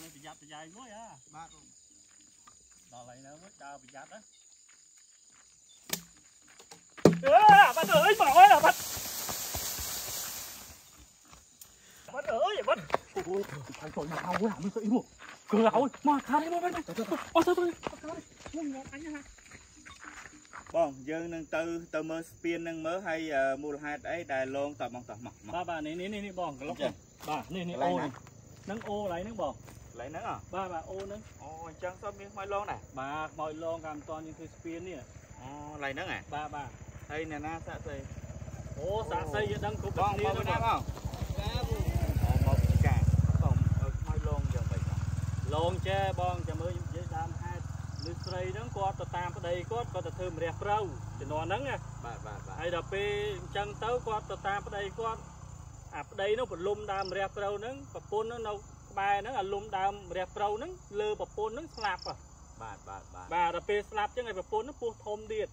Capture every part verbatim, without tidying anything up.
Tao này pijat pijai gue ya. Mak. Tao lain dah gue tao pijat lah. Ah, bắt ơi, bỏ ơi là bắt. Bắt ơi, bắt. Ôi, thằng tội nào quá hả, mới sợ yếu. Cứ áo, mà khá đấy bên này. Ôi sao tôi. Bong dương nâng tư tơ mơ spin nâng mớ hay mua hai đấy đài lon tầm bằng tầm mặt. Ba ba này này này bong cái lóc này. Ba này này ô này. Nâng ô lấy nâng bong. Lấy nâng à? Ba ba ô nâng. Ồ, chẳng sao miếng mai lon này. Ba mai lon làm toàn như thế spin nè. Ồ, lấy nâng à? Ba ba. Hay nè na xạ xây. Ô xạ xây vậy đang cục bong bong nam không? Một cả bong mai lon giờ vậy. Lon che bong cho mới dễ làm hai. Nước sấy đó có tờ tam ở đây có có tờ thơm rẻ rau thì nó nắng à, hay là pe chân tấu có tờ tam ở đây có à ở đây nó còn lùm đam rẻ rau nắng, bắp côn nó nâu bài nó là lùm đam rẻ rau nắng, lơ bắp côn nó slap à, bà bà bà, bà là pe slap chứ ngày bắp côn nó buộc thôm điệt,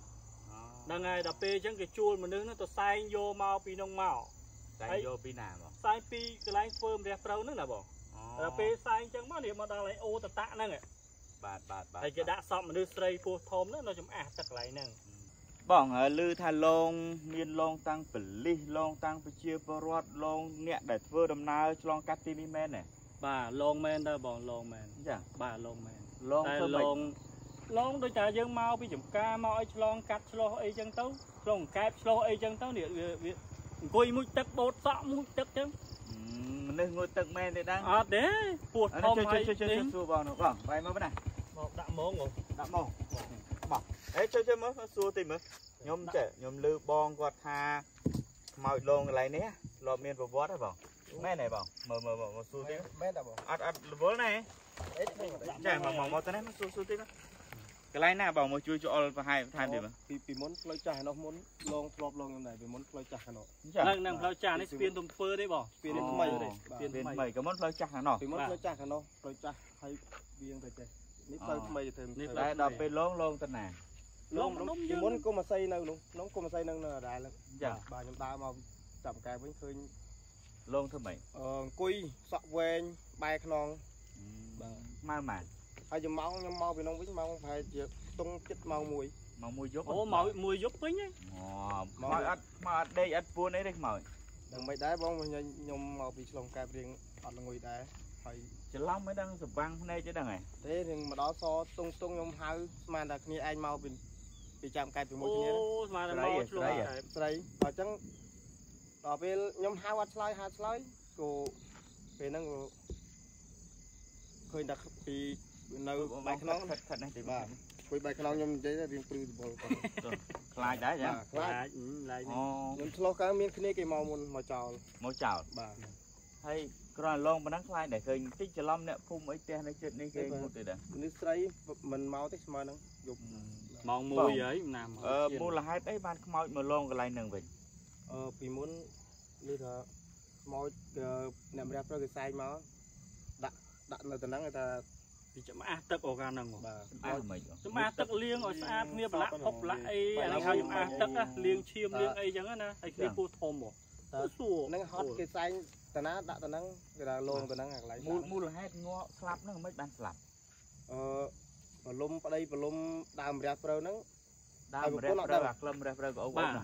là ngày là pe chẳng cái chuôi mà nước nó tờ sai vô màu pi nông màu, sai vô pi nào mà, sai pi cái lái phơm rẻ rau nắng là bỏ, là pe sai chẳng mà để mà đang lấy ô tờ tạ nắng à. Thầy kia đã xong mà đưa srei phô thôm nó chấm ả tật lại nâng. Bỏng lưu thà lông, miên lông tăng phở lý, lông tăng phở chia phở rốt, lông nhẹ đẹp vơ đầm nào cho lông cắt tìm mên này. Bà lông mên đó bỏng lông mên. Bà lông mên. Lông thơ mệnh. Lông tôi chả dương mau phí chấm ca mỏi cho lông cắt cho lông ấy chân tấu. Lông kẹp cho lông ấy chân tấu để gùi mũi tất bột sọ mũi tất chấm. Nên ngồi tận men thì đang. À đấy, phụt thôm hay chơi chơi chơi xua bỏng nó bỏng, bay mơ bên này. Đã mổ ngủ, đã mổ. Bỏ. Đấy chơi chơi mớ xua tìm mớ. Nhóm trẻ, nhóm lư bong quạt hà. Màu lông cái này nè, lọ miên vào bót hả bỏng. Mẹ này bỏng, mờ mờ mờ xua tìm. Mẹ đã bỏng. Ất ất vớ này. Trẻ mà mỏng màu tên hết nó xua xua tìm. Cái này nè bỏng mà chui cho hai thang tìm. Vì muốn lôi chả nó muốn lông lọp lông như này, vì muốn lôi chả nó. Nâng nâng lôi chả này spin tùm phơ đấy bỏng. Spin tùm mây đấy. Spin tùm mây cái muốn lôi chả nó. Vì muốn lôi chả nó, lôi chả hay viên phải chơi. Nếp tơi mày thêm nếp lại đập về lon lon tên nè lon lon chỉ muốn cô mà xây nâng luôn nóng cô mà xây nâng là đại lắm dạ bà chúng ta mà chậm cái vẫn khơi lon thôi mày ờ cùi sọ quen bay non mai mà ai dùng máu nhưng máu vì nông vĩnh máu phải tung chết máu mùi máu mùi dốt ô máu mùi dốt với nhá máu ăn mà đây ăn buôn đấy đấy mày đừng mày đá bông mà nhom máu bị lồng cài riêng ăn là người đá chỉ long mới đang sập băng hôm nay chứ đang này thế thì mà đó so tung tung nhom hao mà là khi anh mau bị bị chạm cài bị mồi như thế mà là mau luôn đấy và chẳng đó về nhom hao hạt sấy hạt sấy của về năng của khơi đặc bị nấu bài khăn thật thật này thì mà với bài khăn nhom giấy là riêng từ bột lại đấy nhá lại lại nhom lo cái miếng kia cái màu màu màu trầu màu trầu hay còn lon mà nắng khai để khơi tích chả lông nè phun ấy te này chuyện này khơi một từ đã nước sấy mình mau tích mà nắng dục màu mùi ấy làm mua là hai đấy ban mau mà lon cái này nâng về vì muốn như thế mau làm đẹp ra cái sai mà đặt đặt là từ nắng người ta thì chấm a tắc organ nâng một chấm a tắc liêng ở a nia bạc ốc lại này hay chấm a tắc á liêng chiêm liêng ấy chẳng á na hay cái cô thôm một nắng hot cái sai tao nã đã tao nắng là lông tao nắng hạt lại mua mua là hết ngõ slap nó mới ban slap ờ và lôm ở đây và lôm đam rẹt rêu nắng đam rẹt rêu là lôm rẹt rêu của ông bà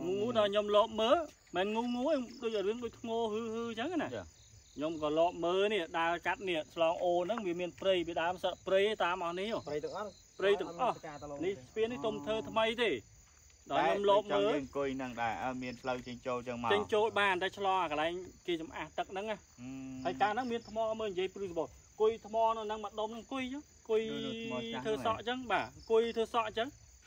ngu là nhóm lọ mỡ mình ngu ngu tôi giờ đứng tôi ngô hư hư trắng này nhóm còn lọ mỡ này đá cắt này lòng ô nó bị miền prey bị đám sợ prey ta màu này prey tự ăn prey tự ăn này phía này tôm thơ tham ấy thì đó lốp mới coi năng đà miền lâu trên châu chân màu trên châu bàn ta cho cái này kia chấm à tật nắng á hay cá nắng miền thọ mới dây prui bột coi thọ nó năng mặt đông năng coi chứ coi thơ sọ chứ bà coi thơ sọ chứ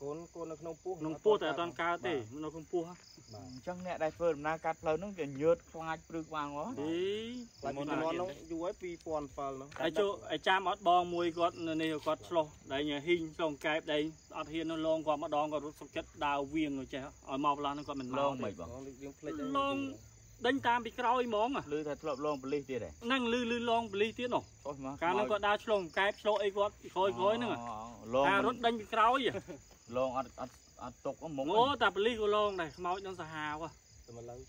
cồn cồn nó không phu, nó phu tại toàn cao tỉ, nó không phu ha, chẳng nhẽ đại phơi na cắt phơi nó kiểu nhớt khoai bự vàng quá, đi, một món nó duỗi pi phòn phờ nó, ai chỗ ai cha mót bong mùi gót này gót slo, đây nhà hình sòng cái đây, ở hiên nó long qua mót đong còn rút sọc chất đào viền rồi chứ, ở màu là nó còn mình long mày bận, long đánh tam bị còi móng à, lư thật lộn long beli tiệt này, năng lư lư long beli tiệt nổ, cá nó còn đào sòng cái slo ấy gót khôi khối nữa, à rút đánh bị còi gì, long ăn ăn ăn tục có mồm, ngó tập beli của long này máu nó sà quá.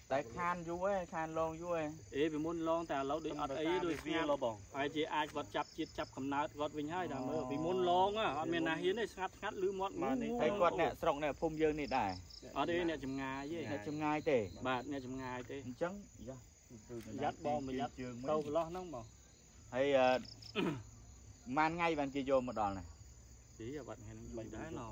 Tại khan vui khan long vui ý vì muốn long ta lâu đi ở ý đôi kia lo bỏng ai chỉ ai vật chập chiết chập cầm nát vật vinh hai đam mơ vì muốn long á ở miền Nam hiến này ngắt ngắt lưỡi mọt mà thấy quạt nè sòng nè phum dương nè đài ở đây nè chầm ngài với nè chầm ngài tề bạt nè chầm ngài tề trắng dắt bom mình dắt đâu lo nóng bỏng hay man ngay bàn kia vô một đòn này chỉ là bạn này mình đá nó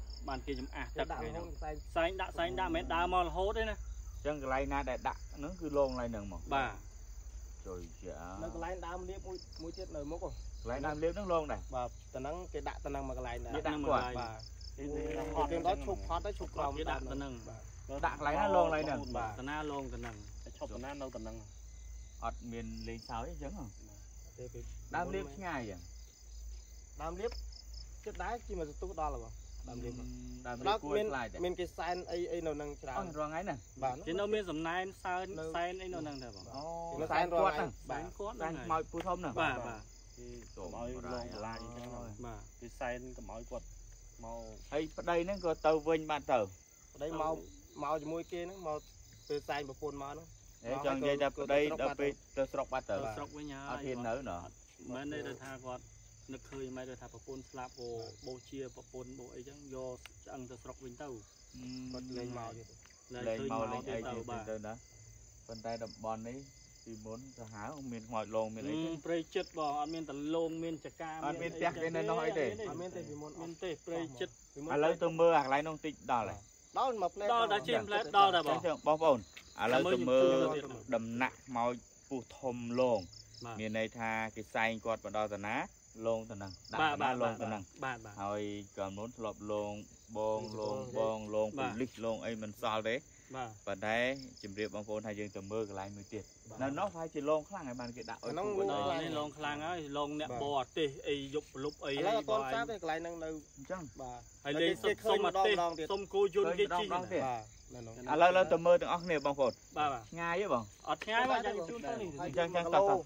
bàn kia chúng à đặt cái nó xanh đã xanh đã mét đá mòn hố đấy nè chân cái lái na để đặt nó cứ lông lái nừng mà bà rồi chả nó cái lái đá liếp mũi mũi chết rồi mốc rồi lái đá liếp nó lông này và tần năng cái đạn tần năng mà cái lái này đạn quả và cái đó chụp hot đó chụp lòng cái đạn tần năng đạn lái nó lông lái nừng bà tần na lông tần năng chụp tần na đâu tần năng ở miền lên sáu ấy chấn không đá liếp ngay vậy đá liếp chết đá chỉ mà tụt đó là bà đó miền miền cái sen ấy ấy nó nâng trà rồi ngay nè trên đâu miền sầm nai sen sen ấy nó nâng được không nó sen quất nè sen quất này màu phù thông nè bà bà màu lai mà cái sen cái màu quất màu ấy đây nó có tàu vinh bàn tàu đây màu màu chỉ môi kia nó màu từ sen và phun màu nó chọn dây đập đây đập về từ sọc bàn tàu sọc với nhau ở thiên nữ nữa mà đây là tha quất nó khơi mai rồi thả bọc bồn slap bồ bồ chia bọc bồn bồ ấy chẳng do ăn từ sọc vinh tàu lên màu lên màu lên ấy từ từ đó phần tay đập bòn đấy thì muốn cho há ông miền ngoài lồng miền ấy prey chết bò ăn miền từ lồng miền chả cam ăn miền tép bên này nó hay để ăn miền tép vì muốn miền tép prey chết à lấy từ mưa à lấy nông tịnh đào này đào mập lên đào đã chìm lên đào đã bỏ bỏ ổn à lấy từ mưa đầm nặng màu phù thầm lồng miền này thà cái xanh quạt và đào tần á lông tần năng, ba ba lông tần năng, rồi còn muốn lọp lông, bong lông, bong lông, lít lông, ấy mình sao đấy, và đấy chìm điệp bằng phôn hai dương tầm mưa cái lái mười tiệt, là nó phải chỉ lông khlang này bàn cái đạo, nó lông khlang ấy, lông nẹt bò tê, ấy dục lục ấy, là con cá cái lái năng lâu, chăng, hay lên sông sông mặt tê, sông cô dồn cái chi này, à lâu lâu tầm mưa từng óc nè bằng phôn, ngay chứ bằng, ngay mà chẳng chun thôi, chẳng chẳng sao.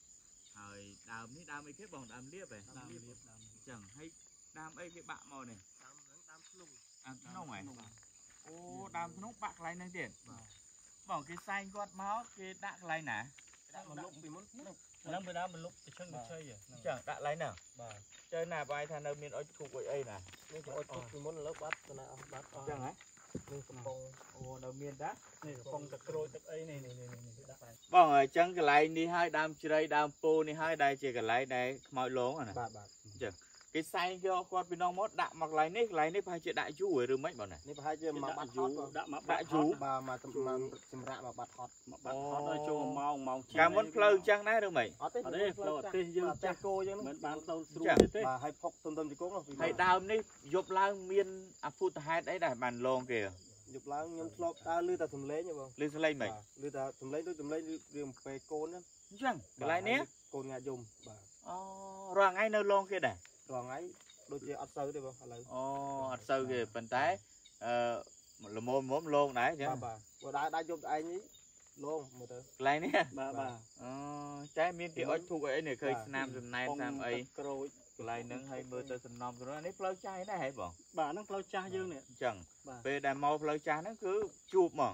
Thời đam ní đam ấy khép bằng đam liếp về. Đam liếp chẳng hay đam ấy cái bạ mò này. Đam đam lùng. À nông này. Ô đam nông bạc lại năng tiền. Bằng cái xanh gót máu cái đạc lại nè. Đạc một lúc bị muốn. Năm bữa đó mình lúc cái chân được chơi vậy. Chẳng đạc lại nào. Chơi nào bài thằng nào miền ở cục vậy ấy nè. Miền ở cục thì muốn lúc bắt cho nó bắt. Chẳng ấy. Vâng, chẳng cái này đi hai đam chơi đam po đi hai đai chơi cái này này mọi lố rồi này. Chẳng cái sai cho con bên ông mót đạm mặc lại nếp lại nếp hai chơi đại chú rồi mấy bọn này. Nếp hai chơi mà bắt chú đạm đại chú mà mà chìm rạ mà bắt hot mà bắt hot rồi chú mau mau. Cảm ơn Fleur chẳng đấy đâu mày. Ở đây Fleur chẳng cô chẳng mình bán tàu súp mà hay phọc tôm tôm thì cũng là hay đam đi dọc lao miên à phút hai đấy là bàn lon kìa. Chụp lá nhóm slop ta lư ta thầm lấy nhỉ bông lư thầm lấy mày lư ta thầm lấy tôi thầm lấy đường về côn đó chẳng cái này nhé côn nhà dùng rồi ngay nơi lon kia này rồi ngay đôi khi ắt sâu đấy bông oh ắt sâu kì phần trái là mồm mồm lon đấy chứ và đã đã dùng ai nhỉ lon một thứ cái này nhé bà bà trái miên kia ớt thuộc ấy này khơi nam dầm nay nam ấy lại nâng hay mưa tới sầm nòng rồi này Fleur chai đấy hả bọn bà nâng Fleur chai dương này chẳng về đà mau Fleur chai nó cứ chụp mà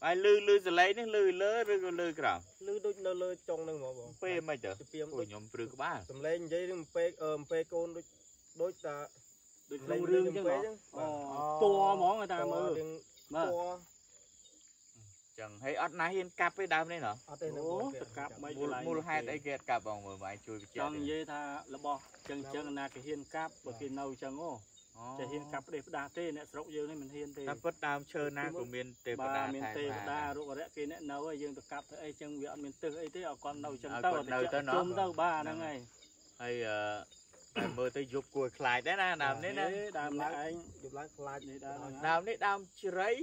ai lư lư sẽ lấy nó lư lơ lư lư cả lư đôi lơ lơ trong nâng mà bọn pe mày chở tụi nhóm phượt các bạn sầm lên dây đừng pe ờm pe côn đôi đôi ta lên lư chứ to món người ta mà chẳng hay ớt nái hiên cặp với đam đấy hả? Ủa, cặp mấy cái này. Mùa hai tay kia cặp vào người mà anh chui với chẳng dây tha là bò, chẳng chẳng là cái hiên cặp bởi cái nâu chẳng ô. Chẳng hiên cặp để đá tê nè, sốc dư này mình hiên tê. Ta bất đam chơ nà của miền tê bất đá thay mà. Bà miền tê bất đá rộ rẽ kia nè nâu ấy, dương tự cặp thơ ấy chẳng viện miền tư ấy thế ở con nâu chẳng tâu. Chôm tâu ba nâng này. Hay mơ tới dục của khải đấy nè, đàm đấy nè. Đàm này anh, dục láng khải này đàm. Đàm đấy đàm chảy.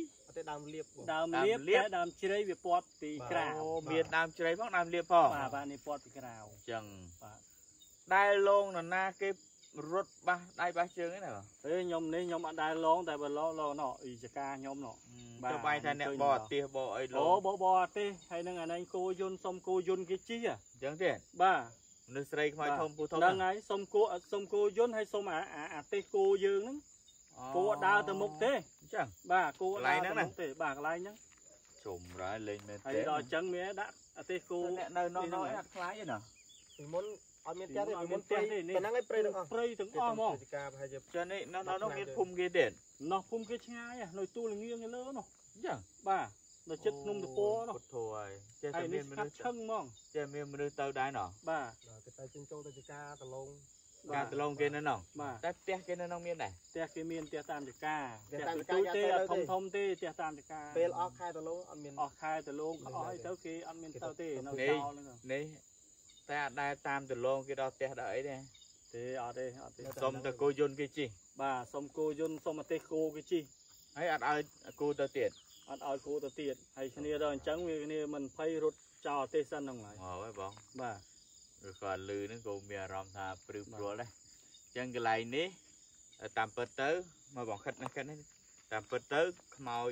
Đam liệp đam liệp đam chơi về port thì cào miệt đam chơi phong đam liệp phong bà bà này port thì cào chẳng đai long là na cái rốt ba đai ba chương cái này thế nhom đấy nhom bạn đai long tại bà lo lo nọ ý chả ca nhom nọ cho bay thay nè bò tê bò ấy lo bò bò tê hay năng anh anh cô yun xong cô yun cái chi à chẳng tiền ba nước sấy mai thông cô thông năng ấy xong cô xong cô yun hay xong à à tê cô dương lắm cô đào từ mục thế chẳng bà cô đào từ mục thế bà lại nhá chùm ra lên lên thế đòi trắng mía đã thế cô nơi nó nói hạt lái vậy nào thì muốn ăn miếng cháo thì muốn tây thì năng lấy prey được không prey từng o mỏng cho nên nó nó nó miếng phum kia đền nó phum kia chai à nồi tu là nghiêng cái lỡ nó chẳng bà nó chất nung từ po nó thôi ai nít cắt chân mỏng chơi miếng mình đưa tàu đái nó bà cái tay chân trâu tay cá tàu lông cá từ lông kia nó nòng, tép tép kia nó nòng miên này, tép kia miên tép tam được cá, tép túi tép thông thông tép tép tam được cá, bèo óc khai từ lông ăn miên, óc khai từ lông, óc ấy tao kia ăn miên tao tép nó cao lên rồi, này, ta đai tam từ lông kia đó tép đấy đây, tép ở đây, xong từ cô yun kia chi, bà xong cô yun xong mà tép cô kia chi, hay ăn ai cô tao tiệt, ăn ai cô tao tiệt, hay cái này rồi trắng cái này mình phay rút chào tép san nòng lại, ngồi với bóng, bà còn lư nó gồm mía rong thà bự bự đấy, chẳng cái này ní, tạm bớt tới mà bọn khách nó khách đấy, tạm bớt tới mau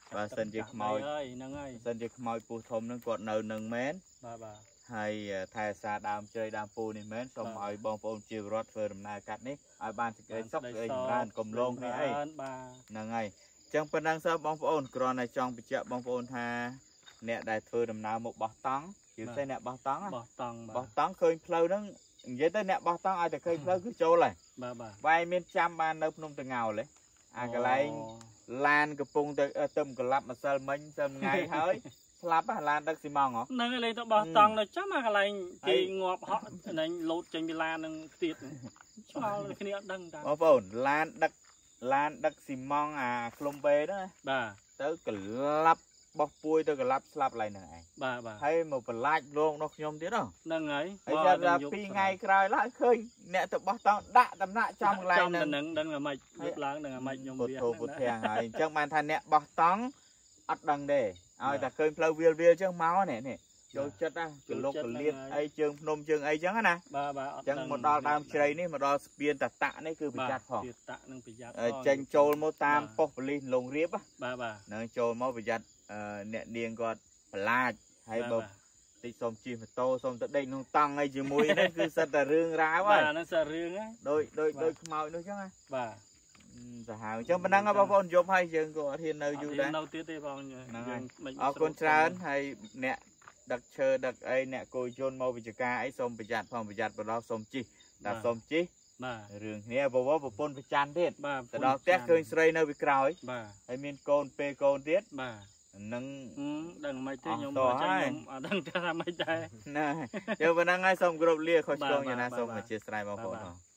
và sân dịch mồi sân dịch mồi phù thông nó còn nơi nương mến hay thay xa đam chơi đam phù này mến xong rồi bong phôn chiều rót về làm nay cắt nít ai ban thì cái sóc cái ban cầm lông này ấy nương ngay chẳng phần năng sao bóng phôn còn này trong bị chợ bóng phôn ha nè đại thừa đầm nào một bó tóng chứ xe nè bó tóng bó tóng bó tóng khơi Fleur nó Nghĩa tới nè bó tông ai từ khơi khơi cứ chô lại vài miền trăm ba nấp nông từ ngào lấy à cái này lan cái pung từ tôm cái lạp mà sơn mình sơn ngay hơi lạp à lan đất xi măng hả nâng lên tao bó tông rồi chắc mà cái này thì ngọt họ này lột trên bị lan nâng tiệt sao cái này đằng đằng ổn lan đất lan đất xi măng à lông bê đó bà tới cái lạp bọc bôi tôi cái lắp lắp lại này bà bà hay một phần lạnh luôn nó nhom thế đó nâng ấy bây giờ pi ngày cày lá khơi nè tụi bác tao đã tầm lại trong lại nâng nâng là mày lấp láng nâng là mày nhom bia một thèn này trong bàn thanh nè bác tao ắt đằng để ai ta khơi phơi viêu viêu trong máu này nè chơi chết á chơi lục liên ai chơi nôm chơi ai chẳng nè bà bà chẳng một đo tam chơi này một đo biên tạt tạ này cứ bị chặt phỏng tranh trôi mô tam pop lin lồng riếp á bà bà nâng trôi mô bị chặt nè điên còn là hay bông tí xong chim to xong tới đây nó tăng ngay chữ mũi nó cứ sợ là rương ráo vậy nó sợ rương á đôi đôi đôi màu nữa chứ bà sợ hào chứ mình đang ở bao con dôm hay dừng của thiên nơi du đấy ở con trán hay nè đặc chờ đặc ấy nè cồi chôn màu bị chữ ca ấy xong bị chặt phòng bị chặt và đó xong chi đặt xong chi rừng này bố bố bố bôn bị chán tiết từ đó test khơi sấy nơi bị cào ấy hay miên côn pe côn tiết nâng đằng mày thế nhung mà trái nhung ở đằng ta làm mày trái nè giờ vừa nãy ngay xong group lia khơi sương nhà na xong mà chia sẻ bao nhiêu